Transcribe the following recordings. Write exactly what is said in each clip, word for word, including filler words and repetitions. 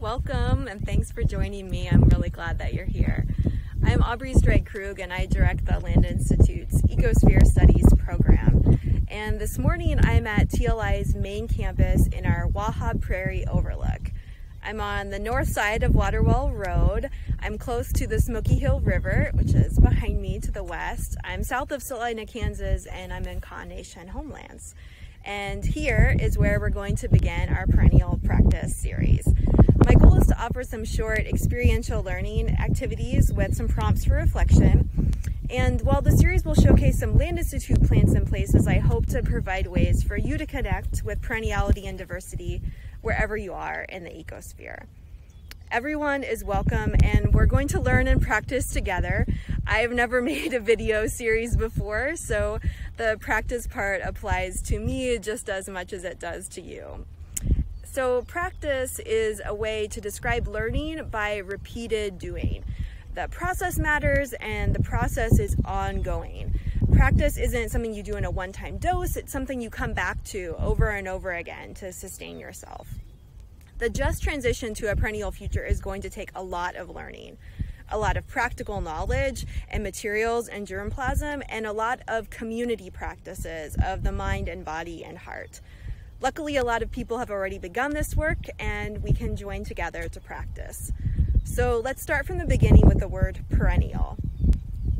Welcome, and thanks for joining me. I'm really glad that you're here. I'm Aubrey Streit Krug, and I direct the Land Institute's Ecosphere Studies program. And this morning, I'm at T L I's main campus in our Wauhob Prairie Overlook. I'm on the north side of Waterwell Road. I'm close to the Smoky Hill River, which is behind me to the west. I'm south of Salina, Kansas, and I'm in Kaw Nation homelands. And here is where we're going to begin our perennial practice series. My goal is to offer some short experiential learning activities with some prompts for reflection. And while the series will showcase some Land Institute plants and places, I hope to provide ways for you to connect with perenniality and diversity wherever you are in the ecosphere. Everyone is welcome, and we're going to learn and practice together. I've never made a video series before, so the practice part applies to me just as much as it does to you. So practice is a way to describe learning by repeated doing. The process matters, and the process is ongoing. Practice isn't something you do in a one-time dose, it's something you come back to over and over again to sustain yourself. The just transition to a perennial future is going to take a lot of learning, a lot of practical knowledge and materials and germplasm, and a lot of community practices of the mind and body and heart. Luckily, a lot of people have already begun this work, and we can join together to practice. So let's start from the beginning with the word perennial.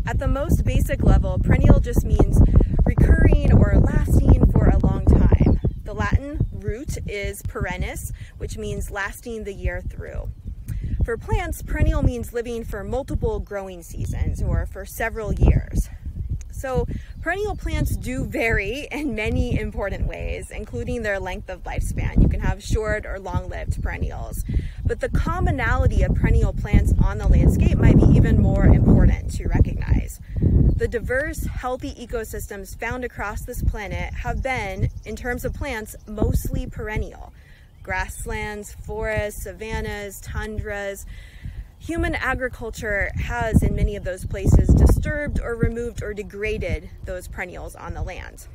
At the most basic level, perennial just means recurring or lasting for a long time. The Latin root is perennis, which means lasting the year through. For plants, perennial means living for multiple growing seasons or for several years. So perennial plants do vary in many important ways, including their length of lifespan. You can have short or long-lived perennials, but the commonality of perennial plants on the landscape might be even more important to recognize. The diverse, healthy ecosystems found across this planet have been, in terms of plants, mostly perennial. Grasslands, forests, savannas, tundras. Human agriculture has, in many of those places, disturbed or removed or degraded those perennials on the land.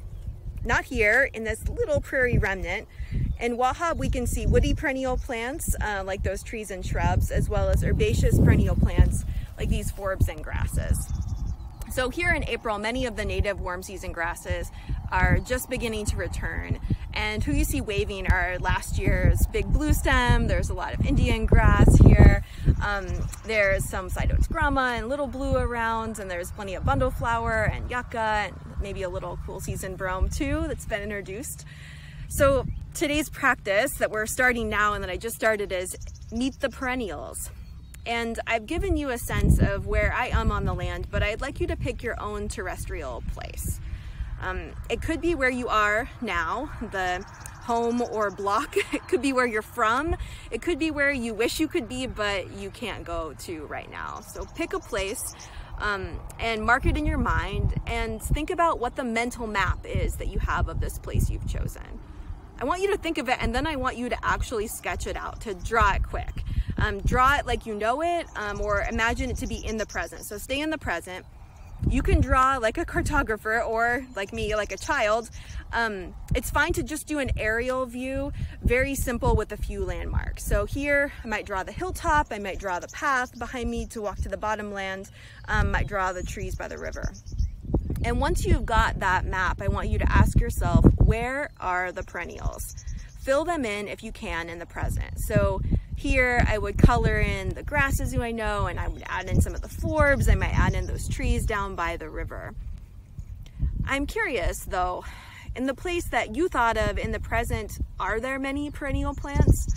Not here, in this little prairie remnant. In Wauhob, we can see woody perennial plants, uh, like those trees and shrubs, as well as herbaceous perennial plants, like these forbs and grasses. So here in April, many of the native warm season grasses are just beginning to return. And who you see waving are last year's big blue stem. There's a lot of Indian grass here. Um, there's some Cytotogramma and little blue around, and there's plenty of bundleflower and yucca, and maybe a little cool season brome too that's been introduced. So today's practice that we're starting now and that I just started is meet the perennials. And I've given you a sense of where I am on the land, but I'd like you to pick your own terrestrial place. Um, it could be where you are now, the home or block. It could be where you're from. It could be where you wish you could be, but you can't go to right now. So pick a place um, and mark it in your mind, and think about what the mental map is that you have of this place you've chosen. I want you to think of it, and then I want you to actually sketch it out, to draw it quick. Um, draw it like you know it, um, or imagine it to be in the present. So stay in the present. You can draw like a cartographer or like me, like a child. Um, it's fine to just do an aerial view, very simple with a few landmarks. So here I might draw the hilltop, I might draw the path behind me to walk to the bottom land, um, I might draw the trees by the river. And once you've got that map, I want you to ask yourself, where are the perennials? Fill them in if you can in the present. So here I would color in the grasses who I know, and I would add in some of the forbs. I might add in those trees down by the river. I'm curious though, in the place that you thought of in the present, are there many perennial plants?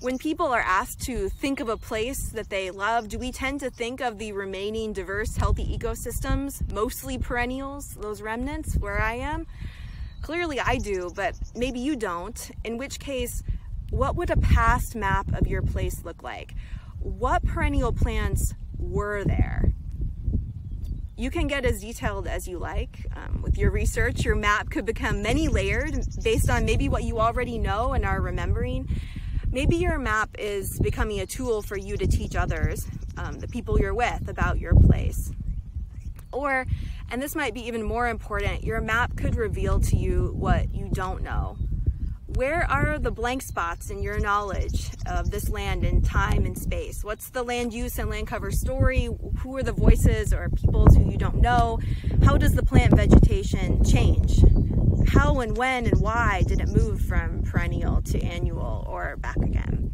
When people are asked to think of a place that they love, do we tend to think of the remaining diverse, healthy ecosystems, mostly perennials, those remnants where I am? Clearly I do, but maybe you don't, in which case, what would a past map of your place look like? What perennial plants were there? You can get as detailed as you like. Um, with your research, your map could become many-layered based on maybe what you already know and are remembering. Maybe your map is becoming a tool for you to teach others, um, the people you're with, about your place. Or, and this might be even more important, your map could reveal to you what you don't know. where are the blank spots in your knowledge of this land in time and space? What's the land use and land cover story? Who are the voices or peoples who you don't know? How does the plant vegetation change? How and when and why did it move from perennial to annual or back again?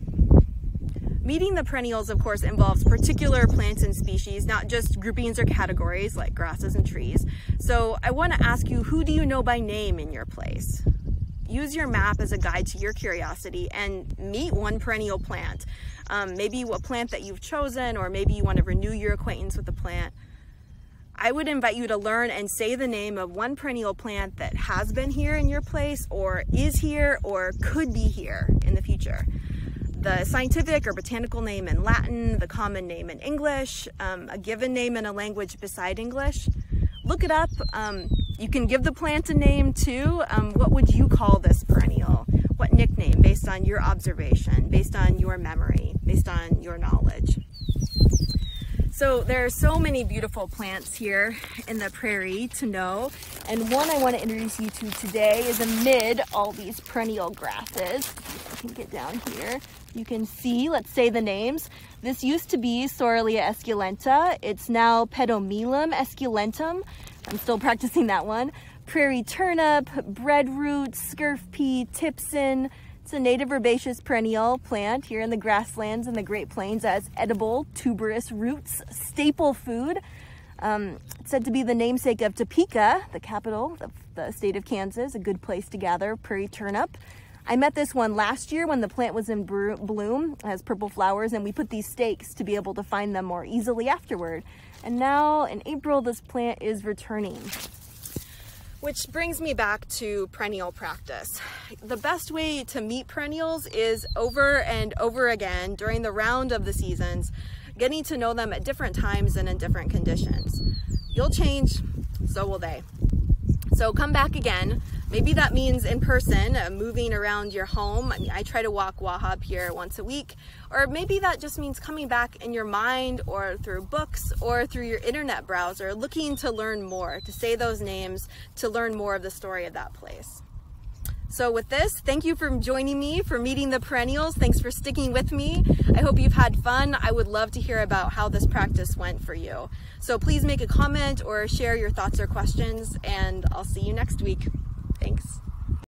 Meeting the perennials, of course, involves particular plants and species, not just groupings or categories like grasses and trees. So I want to ask you, who do you know by name in your place? Use your map as a guide to your curiosity and meet one perennial plant. Um, maybe a plant that you've chosen, or maybe you want to renew your acquaintance with the plant. I would invite you to learn and say the name of one perennial plant that has been here in your place, or is here, or could be here in the future. The scientific or botanical name in Latin, the common name in English, um, a given name in a language beside English. Look it up. Um, you can give the plant a name too. Um, what would you call this perennial? What nickname, based on your observation, based on your memory, based on your knowledge? So there are so many beautiful plants here in the prairie to know. And one I want to introduce you to today is amid all these perennial grasses. I can get down here. You can see, let's say the names. This used to be Psoralea esculenta. It's now Pediomelum esculentum. I'm still practicing that one. Prairie turnip, breadroot, scurf pea, tipsin. It's a native herbaceous perennial plant here in the grasslands and the Great Plains. It has edible, tuberous roots, staple food. Um, it's said to be the namesake of Topeka, the capital of the state of Kansas, a good place to gather prairie turnip. I met this one last year when the plant was in bloom. It has purple flowers, and we put these stakes to be able to find them more easily afterward. And now in April, this plant is returning. Which brings me back to perennial practice. The best way to meet perennials is over and over again during the round of the seasons, getting to know them at different times and in different conditions. You'll change, so will they. So come back again. Maybe that means in person, uh, moving around your home. I mean, I try to walk Wauhob here once a week. Or maybe that just means coming back in your mind, or through books, or through your internet browser, looking to learn more, to say those names, to learn more of the story of that place. So with this, thank you for joining me for Meeting the Perennials. Thanks for sticking with me. I hope you've had fun. I would love to hear about how this practice went for you. So please make a comment or share your thoughts or questions, and I'll see you next week. Thanks.